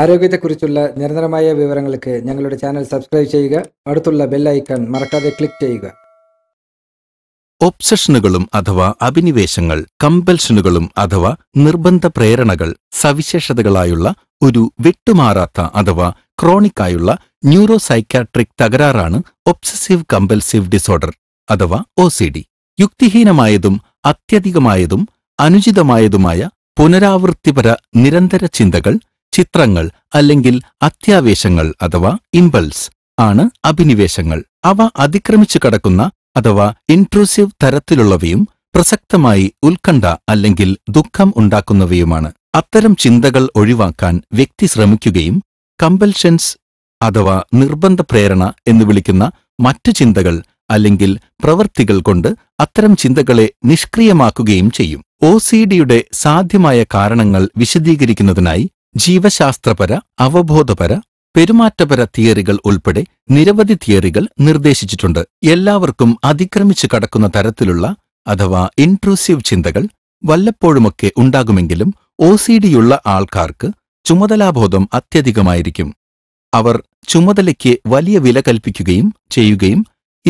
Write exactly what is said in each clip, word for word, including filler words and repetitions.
ആരോഗ്യത്തെക്കുറിച്ചുള്ള നിരന്തരമായ വിവരങ്ങൾക്ക് ഞങ്ങളുടെ ചാനൽ സബ്സ്ക്രൈബ് ചെയ്യുക. അടുത്തുള്ള ബെൽ ഐക്കൺ മറക്കാതെ ക്ലിക്ക് ചെയ്യുക. ഒബ്സഷനുകളും അഥവാ അഭിനിവേശങ്ങൾ, കമ്പൽഷനുകളും അഥവാ നിർബന്ധ പ്രേരണകൾ സവിശേഷതകളായുള്ള ഒരു വിട്ടുമാറാത്ത അഥവാ ക്രോണിക്കായുള്ള ന്യൂറോ സൈക്യാട്രിക് തകരാറാണ് ഒബ്സസീവ് കമ്പൽസീവ് ഡിസോർഡർ അഥവാ ഒ സി ഡി. യുക്തിഹീനമായതും അത്യധികമായതും അനുചിതമായതുമായ പുനരാവൃത്തിപര നിരന്തര ചിന്തകൾ, ചിത്രങ്ങൾ അല്ലെങ്കിൽ അത്യാവേശങ്ങൾ അഥവാ ഇമ്പൾസ് ആണ് അഭിനിവേശങ്ങൾ. അവ അതിക്രമിച്ചു കടക്കുന്ന അഥവാ ഇൻട്രൂസീവ് തരത്തിലുള്ളവയും പ്രസക്തമായി ഉത്കണ്ഠ അല്ലെങ്കിൽ ദുഃഖം ഉണ്ടാക്കുന്നവയുമാണ്. അത്തരം ചിന്തകൾ ഒഴിവാക്കാൻ വ്യക്തി ശ്രമിക്കുകയും കമ്പൽഷൻസ് അഥവാ നിർബന്ധ പ്രേരണ എന്ന് വിളിക്കുന്ന മറ്റു ചിന്തകൾ അല്ലെങ്കിൽ പ്രവൃത്തികൾ കൊണ്ട് അത്തരം ചിന്തകളെ നിഷ്ക്രിയമാക്കുകയും ചെയ്യും. ഒ സി ഡിയുടെ സാധ്യമായ കാരണങ്ങൾ വിശദീകരിക്കുന്നതിനായി ജീവശാസ്ത്രപര, അവബോധപര, പെരുമാറ്റപര തിയറികൾ ഉൾപ്പെടെ നിരവധി തിയറികൾ നിർദ്ദേശിച്ചിട്ടുണ്ട്. എല്ലാവർക്കും അതിക്രമിച്ചു കടക്കുന്ന തരത്തിലുള്ള അഥവാ ഇൻട്രൂസീവ് ചിന്തകൾ വല്ലപ്പോഴുമൊക്കെ ഉണ്ടാകുമെങ്കിലും ഒ സി ഡിയുള്ള ആൾക്കാർക്ക് ചുമതലാബോധം അത്യധികമായിരിക്കും. അവർ ചുമതലയ്ക്ക് വലിയ വില കൽപ്പിക്കുകയും ചെയ്യുകയും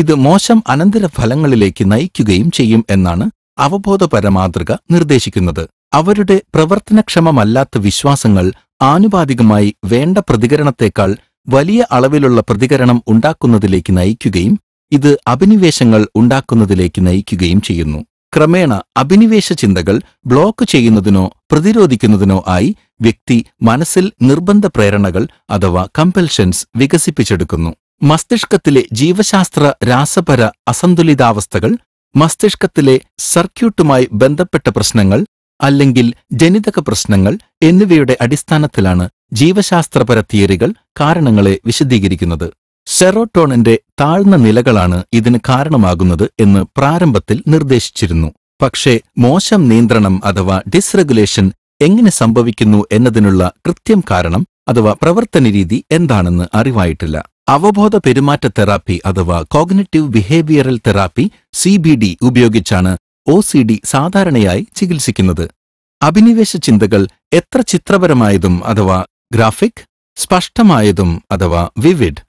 ഇത് മോശം അനന്തരഫലങ്ങളിലേക്ക് നയിക്കുകയും ചെയ്യും എന്നാണ് അവബോധപര മാതൃക നിർദ്ദേശിക്കുന്നത്. അവരുടെ പ്രവർത്തനക്ഷമമല്ലാത്ത വിശ്വാസങ്ങൾ ആനുപാതികമായി വേണ്ട പ്രതികരണത്തേക്കാൾ വലിയ അളവിലുള്ള പ്രതികരണം ഉണ്ടാക്കുന്നതിലേക്ക് നയിക്കുകയും ഇത് അഭിനിവേശങ്ങൾ ഉണ്ടാക്കുന്നതിലേക്ക് നയിക്കുകയും ചെയ്യുന്നു. ക്രമേണ അഭിനിവേശ ചിന്തകൾ ബ്ലോക്ക് ചെയ്യുന്നതിനോ പ്രതിരോധിക്കുന്നതിനോ ആയി വ്യക്തി മനസ്സിൽ നിർബന്ധ പ്രേരണകൾ അഥവാ കമ്പൽഷൻസ് വികസിപ്പിച്ചെടുക്കുന്നു. മസ്തിഷ്കത്തിലെ ജീവശാസ്ത്ര രാസപര അസന്തുലിതാവസ്ഥകൾ, മസ്തിഷ്കത്തിലെ സർക്യൂട്ടുമായി ബന്ധപ്പെട്ട പ്രശ്നങ്ങൾ അല്ലെങ്കിൽ ജനിതക പ്രശ്നങ്ങൾ എന്നിവയുടെ അടിസ്ഥാനത്തിലാണ് ജീവശാസ്ത്രപര തിയറികൾ കാരണങ്ങളെ വിശദീകരിക്കുന്നത്. സെറോട്ടോണിന്റെ താഴ്ന്ന നിലകളാണ് ഇതിന് കാരണമാകുന്നത് എന്ന് പ്രാരംഭത്തിൽ നിർദ്ദേശിച്ചിരുന്നു. പക്ഷേ മോശം നിയന്ത്രണം അഥവാ ഡിസ്റെഗുലേഷൻ എങ്ങനെ സംഭവിക്കുന്നു എന്നതിനുള്ള കൃത്യം കാരണം അഥവാ പ്രവർത്തനരീതി എന്താണെന്ന് അറിവായിട്ടില്ല. അവബോധ പെരുമാറ്റ തെറാപ്പി അഥവാ cognitive behavioural therapy C B D ഉപയോഗിച്ചാണ് ഒ സി ഡി സാധാരണയായി ചികിത്സിക്കുന്നത്. അഭിനിവേശ ചിന്തകൾ എത്ര ചിത്രപരമായതും അഥവാ ഗ്രാഫിക്, സ്പഷ്ടമായതും അഥവാ വിവിഡ്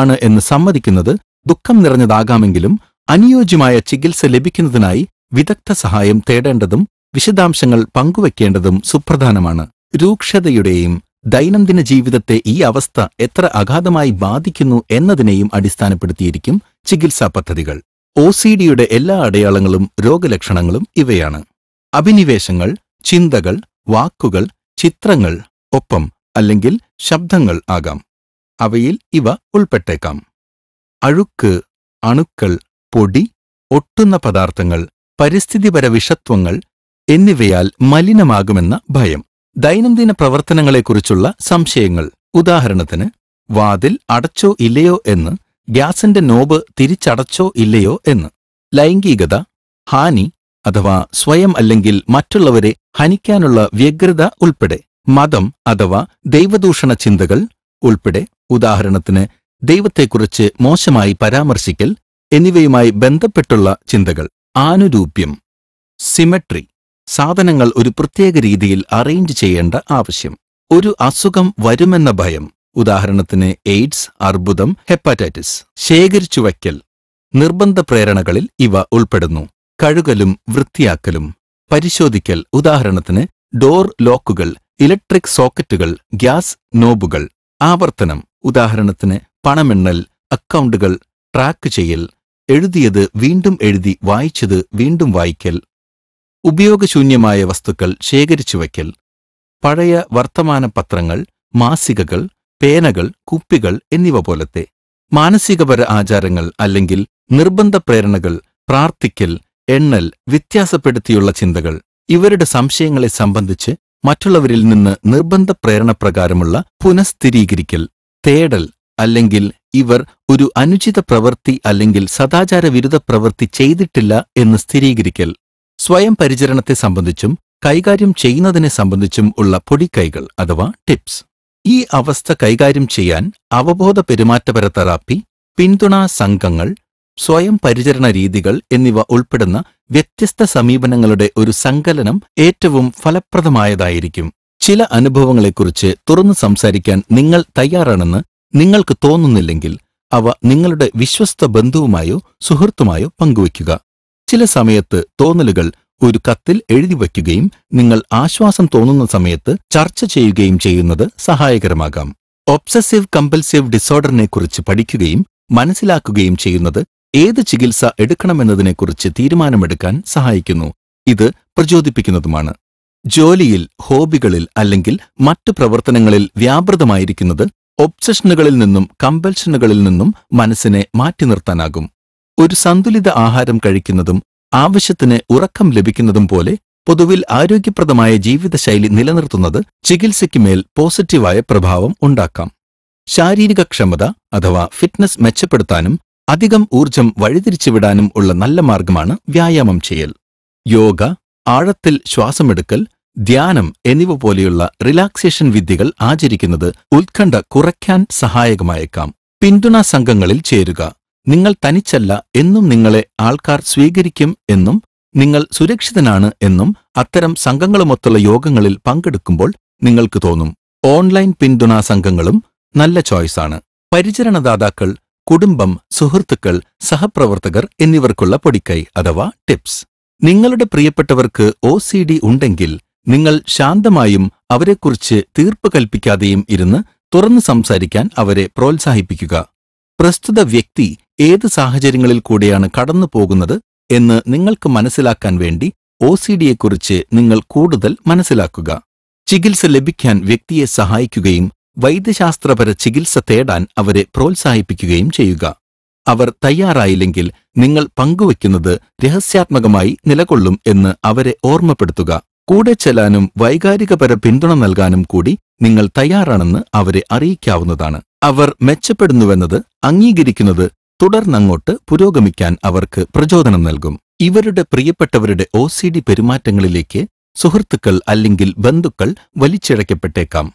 ആണ് എന്ന് സമ്മതിക്കുന്നത് ദുഃഖം നിറഞ്ഞതാകാമെങ്കിലും അനുയോജ്യമായ ചികിത്സ ലഭിക്കുന്നതിനായി വിദഗ്ധ സഹായം തേടേണ്ടതും വിശദാംശങ്ങൾ പങ്കുവയ്ക്കേണ്ടതും സുപ്രധാനമാണ്. രൂക്ഷതയുടെയും ദൈനംദിന ജീവിതത്തെ ഈ അവസ്ഥ എത്ര അഗാധമായി ബാധിക്കുന്നു എന്നതിനെയും അടിസ്ഥാനപ്പെടുത്തിയിരിക്കും ചികിത്സാ പദ്ധതികൾ. ഒ സി ഡിയുടെ എല്ലാ അടയാളങ്ങളും രോഗലക്ഷണങ്ങളും ഇവയാണ്: അഭിനിവേശങ്ങൾ, ചിന്തകൾ, വാക്കുകൾ, ചിത്രങ്ങൾ, ഒപ്പം അല്ലെങ്കിൽ ശബ്ദങ്ങൾ ആകാം. അവയിൽ ഇവ ഉൾപ്പെട്ടേക്കാം: അഴുക്ക്, അണുക്കൾ, പൊടി, ഒട്ടുന്ന പദാർത്ഥങ്ങൾ, പരിസ്ഥിതിപര വിഷത്വങ്ങൾ എന്നിവയാൽ മലിനമാകുമെന്ന ഭയം. ദൈനംദിന പ്രവർത്തനങ്ങളെക്കുറിച്ചുള്ള സംശയങ്ങൾ. ഉദാഹരണത്തിന്, വാതിൽ അടച്ചോ ഇല്ലയോ എന്ന്, ഗ്യാസിന്റെ നോബ് തിരിച്ചടച്ചോ ഇല്ലയോ എന്ന്. ലൈംഗികത, ഹാനി അഥവാ സ്വയം അല്ലെങ്കിൽ മറ്റുള്ളവരെ ഹനിക്കാനുള്ള വ്യഗ്രത ഉൾപ്പെടെ. മതം അഥവാ ദൈവദൂഷണ ചിന്തകൾ ഉൾപ്പെടെ. ഉദാഹരണത്തിന്, ദൈവത്തെക്കുറിച്ച് മോശമായി പരാമർശിക്കൽ എന്നിവയുമായി ബന്ധപ്പെട്ടുള്ള ചിന്തകൾ. ആനുരൂപ്യം, സിമെട്രി, സാധനങ്ങൾ ഒരു പ്രത്യേക രീതിയിൽ അറേഞ്ച് ചെയ്യേണ്ട ആവശ്യം. ഒരു അസുഖം വരുമെന്ന ഭയം. ഉദാഹരണത്തിന്, എയ്ഡ്സ്, അർബുദം, ഹെപ്പാറ്റൈറ്റിസ്. ശേഖരിച്ചു വയ്ക്കൽ. നിർബന്ധ പ്രേരണകളിൽ ഇവ ഉൾപ്പെടുന്നു. കഴുകലും വൃത്തിയാക്കലും. പരിശോധിക്കൽ. ഉദാഹരണത്തിന്, ഡോർ ലോക്കുകൾ, ഇലക്ട്രിക് സോക്കറ്റുകൾ, ഗ്യാസ് നോബുകൾ. ആവർത്തനം. ഉദാഹരണത്തിന്, പണമെണ്ണൽ, അക്കൗണ്ടുകൾ ട്രാക്ക് ചെയ്യൽ, എഴുതിയത് വീണ്ടും എഴുതി വായിച്ചത് വീണ്ടും വായിക്കൽ. ഉപയോഗശൂന്യമായ വസ്തുക്കൾ ശേഖരിച്ചു വയ്ക്കൽ. പഴയ വർത്തമാനപത്രങ്ങൾ, മാസികകൾ, പേനകൾ, കുപ്പികൾ എന്നിവ പോലത്തെ. മാനസികപര ആചാരങ്ങൾ അല്ലെങ്കിൽ നിർബന്ധ പ്രേരണകൾ, പ്രാർത്ഥിക്കൽ, എണ്ണൽ, വ്യത്യാസപ്പെടുത്തിയുള്ള ചിന്തകൾ. ഇവരുടെ സംശയങ്ങളെ സംബന്ധിച്ച് മറ്റുള്ളവരിൽ നിന്ന് നിർബന്ധ പ്രേരണ പ്രകാരമുള്ള പുനഃസ്ഥിരീകരിക്കൽ, തേടൽ, അല്ലെങ്കിൽ ഇവർ ഒരു അനുചിത പ്രവൃത്തി അല്ലെങ്കിൽ സദാചാര വിരുദ്ധ പ്രവൃത്തി ചെയ്തിട്ടില്ല എന്ന് സ്ഥിരീകരിക്കൽ. സ്വയം പരിചരണത്തെ സംബന്ധിച്ചും കൈകാര്യം ചെയ്യുന്നതിനെ സംബന്ധിച്ചും ഉള്ള പൊടിക്കൈകൾ അഥവാ ടിപ്സ്. ഈ അവസ്ഥ കൈകാര്യം ചെയ്യാൻ അവബോധ പെരുമാറ്റപര തെറാപ്പി, പിന്തുണാ സംഘങ്ങൾ, സ്വയം പരിചരണ രീതികൾ എന്നിവ ഉൾപ്പെടുന്ന വ്യത്യസ്ത സമീപനങ്ങളുടെ ഒരു സങ്കലനം ഏറ്റവും ഫലപ്രദമായതായിരിക്കും. ചില അനുഭവങ്ങളെക്കുറിച്ച് തുറന്നു സംസാരിക്കാൻ നിങ്ങൾ തയ്യാറാണെന്ന് നിങ്ങൾക്ക് തോന്നുന്നില്ലെങ്കിൽ അവ നിങ്ങളുടെ വിശ്വസ്ത ബന്ധുവുമായോ സുഹൃത്തുമായോ പങ്കുവയ്ക്കുക. ചില സമയത്ത് തോന്നലുകൾ ഒരു കത്തിൽ എഴുതി വയ്ക്കുകയും നിങ്ങൾ ആശ്വാസം തോന്നുന്ന സമയത്ത് ചർച്ച ചെയ്യുകയും ചെയ്യുന്നത് സഹായകരമാകാം. ഒബ്സസീവ് കമ്പൽസീവ് ഡിസോർഡറിനെക്കുറിച്ച് പഠിക്കുകയും മനസ്സിലാക്കുകയും ചെയ്യുന്നത് ഏത് ചികിത്സ എടുക്കണമെന്നതിനെക്കുറിച്ച് തീരുമാനമെടുക്കാൻ സഹായിക്കുന്നു, ഇത് പ്രചോദിപ്പിക്കുന്നതുമാണ്. ജോലിയിൽ, ഹോബികളിൽ അല്ലെങ്കിൽ മറ്റു പ്രവർത്തനങ്ങളിൽ വ്യാപൃതമായിരിക്കുന്നത് ഒബ്സഷനുകളിൽ നിന്നും കമ്പൽഷനുകളിൽ നിന്നും മനസ്സിനെ മാറ്റി നിർത്താനാകും. ഒരു സന്തുലിത ആഹാരം കഴിക്കുന്നതും ആവശ്യത്തിന് ഉറക്കം ലഭിക്കുന്നതും പോലെ പൊതുവിൽ ആരോഗ്യപ്രദമായ ജീവിതശൈലി നിലനിർത്തുന്നത് ചികിത്സയ്ക്കുമേൽ പോസിറ്റീവായ പ്രഭാവം ഉണ്ടാക്കാം. ശാരീരിക ക്ഷമത അഥവാ ഫിറ്റ്നസ് മെച്ചപ്പെടുത്താനും അധികം ഊർജം വഴിതിരിച്ചുവിടാനും ഉള്ള നല്ല മാർഗമാണ് വ്യായാമം ചെയ്യൽ. യോഗ, ആഴത്തിൽ ശ്വാസമെടുക്കൽ, ധ്യാനം എന്നിവ പോലെയുള്ള റിലാക്സേഷൻ വിദ്യകൾ ആചരിക്കുന്നത് ഉത്കണ്ഠ കുറയ്ക്കാൻ സഹായകമായേക്കാം. പിന്തുണാ സംഘങ്ങളിൽ ചേരുക. നിങ്ങൾ തനിച്ചല്ല എന്നും നിങ്ങളെ ആൾക്കാർ സ്വീകരിക്കും എന്നും നിങ്ങൾ സുരക്ഷിതനാണ് എന്നും അത്തരം സംഘങ്ങളുമൊത്തുള്ള യോഗങ്ങളിൽ പങ്കെടുക്കുമ്പോൾ നിങ്ങൾക്ക് തോന്നും. ഓൺലൈൻ പിന്തുണാ സംഘങ്ങളും നല്ല ചോയ്സാണ്. പരിചരണദാതാക്കൾ, കുടുംബം, സുഹൃത്തുക്കൾ, സഹപ്രവർത്തകർ എന്നിവർക്കുള്ള പൊടിക്കൈ അഥവാ ടിപ്സ്. നിങ്ങളുടെ പ്രിയപ്പെട്ടവർക്ക് ഒ സി ഡി ഉണ്ടെങ്കിൽ നിങ്ങൾ ശാന്തമായും അവരെക്കുറിച്ച് തീർപ്പ് കൽപ്പിക്കാതെയും ഇരുന്ന് തുറന്നു സംസാരിക്കാൻ അവരെ പ്രോത്സാഹിപ്പിക്കുക. പ്രസ്തുത വ്യക്തി ഏത് സാഹചര്യങ്ങളിൽ കൂടെയാണ് കടന്നു പോകുന്നത് എന്ന് നിങ്ങൾക്ക് മനസ്സിലാക്കാൻ വേണ്ടി ഒ സി ഡിയെക്കുറിച്ച് നിങ്ങൾ കൂടുതൽ മനസ്സിലാക്കുക. ചികിത്സ ലഭിക്കാൻ വ്യക്തിയെ സഹായിക്കുകയും വൈദ്യശാസ്ത്രപര ചികിത്സ തേടാൻ അവരെ പ്രോത്സാഹിപ്പിക്കുകയും ചെയ്യുക. അവർ തയ്യാറായില്ലെങ്കിൽ നിങ്ങൾ പങ്കുവയ്ക്കുന്നത് രഹസ്യാത്മകമായി നിലകൊള്ളും എന്ന് അവരെ ഓർമ്മപ്പെടുത്തുക. കൂടെ ചെല്ലാനും വൈകാരികപര പിന്തുണ നൽകാനും കൂടി നിങ്ങൾ തയ്യാറാണെന്ന് അവരെ അറിയിക്കാവുന്നതാണ്. അവർ മെച്ചപ്പെടുന്നുവെന്നത് അംഗീകരിക്കുന്നത് തുടർന്നങ്ങോട്ട് പുരോഗമിക്കാൻ അവർക്ക് പ്രചോദനം നൽകും. ഇവരുടെ പ്രിയപ്പെട്ടവരുടെ ഒ സി ഡി പെരുമാറ്റങ്ങളിലേക്ക് സുഹൃത്തുക്കൾ അല്ലെങ്കിൽ ബന്ധുക്കൾ വലിച്ചിഴക്കപ്പെട്ടേക്കാം.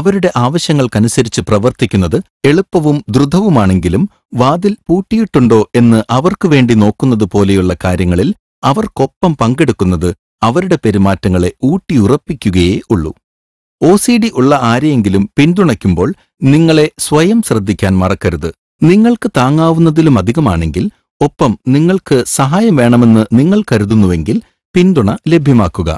അവരുടെ ആവശ്യങ്ങൾക്കനുസരിച്ച് പ്രവർത്തിക്കുന്നത് എളുപ്പവും ദ്രുതവുമാണെങ്കിലും വാതിൽ പൂട്ടിയിട്ടുണ്ടോ എന്ന് അവർക്ക് വേണ്ടി നോക്കുന്നത് പോലെയുള്ള കാര്യങ്ങളിൽ അവർക്കൊപ്പം പങ്കെടുക്കുന്നത് അവരുടെ പെരുമാറ്റങ്ങളെ ഊട്ടിയുറപ്പിക്കുകയേ ഉള്ളൂ. ഒ സി ഡി ഉള്ള ആരെയെങ്കിലും പിന്തുണയ്ക്കുമ്പോൾ നിങ്ങളെ സ്വയം ശ്രദ്ധിക്കാൻ മറക്കരുത്. നിങ്ങൾക്ക് താങ്ങാവുന്നതിലുമധികമാണെങ്കിൽ, ഒപ്പം നിങ്ങൾക്ക് സഹായം വേണമെന്ന് നിങ്ങൾ കരുതുന്നുവെങ്കിൽ പിന്തുണ ലഭ്യമാക്കുക.